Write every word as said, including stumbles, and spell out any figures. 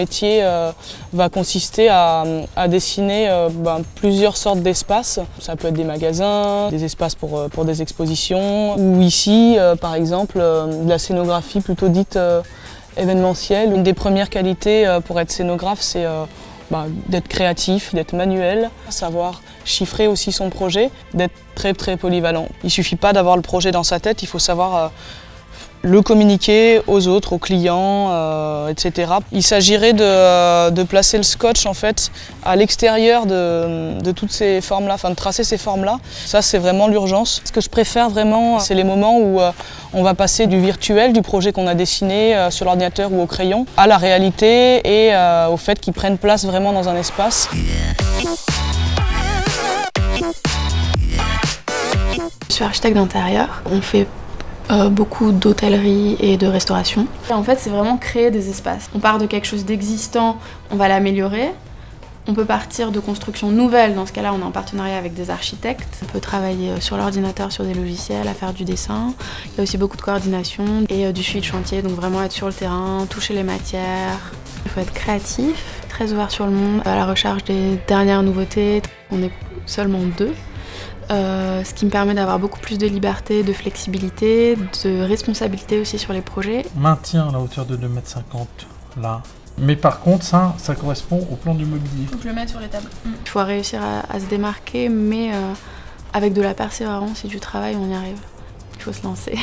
métier euh, va consister à, à dessiner euh, ben, plusieurs sortes d'espaces. Ça peut être des magasins, des espaces pour, pour des expositions, ou ici euh, par exemple euh, de la scénographie plutôt dite euh, événementielle. Une des premières qualités euh, pour être scénographe, c'est euh, Bah, d'être créatif, d'être manuel, savoir chiffrer aussi son projet, d'être très très polyvalent. Il ne suffit pas d'avoir le projet dans sa tête, il faut savoir euh, le communiquer aux autres, aux clients, euh, et cetera. Il s'agirait de, de placer le scotch en fait à l'extérieur de, de toutes ces formes-là, enfin de tracer ces formes-là. Ça, c'est vraiment l'urgence. Ce que je préfère vraiment, c'est les moments où euh, on va passer du virtuel, du projet qu'on a dessiné euh, sur l'ordinateur ou au crayon, à la réalité et euh, au fait qu'ils prennent place vraiment dans un espace. Je suis architecte d'intérieur. On fait euh, beaucoup d'hôtellerie et de restauration. En fait, c'est vraiment créer des espaces. On part de quelque chose d'existant, on va l'améliorer. On peut partir de constructions nouvelles, dans ce cas-là on est en partenariat avec des architectes. On peut travailler sur l'ordinateur, sur des logiciels, à faire du dessin. Il y a aussi beaucoup de coordination et du suivi de chantier, donc vraiment être sur le terrain, toucher les matières. Il faut être créatif, très ouvert sur le monde, à la recherche des dernières nouveautés. On est seulement deux, euh, ce qui me permet d'avoir beaucoup plus de liberté, de flexibilité, de responsabilité aussi sur les projets. On maintient à la hauteur de deux mètres cinquante là. Mais par contre, ça, ça correspond au plan du mobilier. Il faut que je le mette sur les tables. Mm. Il faut réussir à, à se démarquer, mais euh, avec de la persévérance et du travail, on y arrive. Il faut se lancer.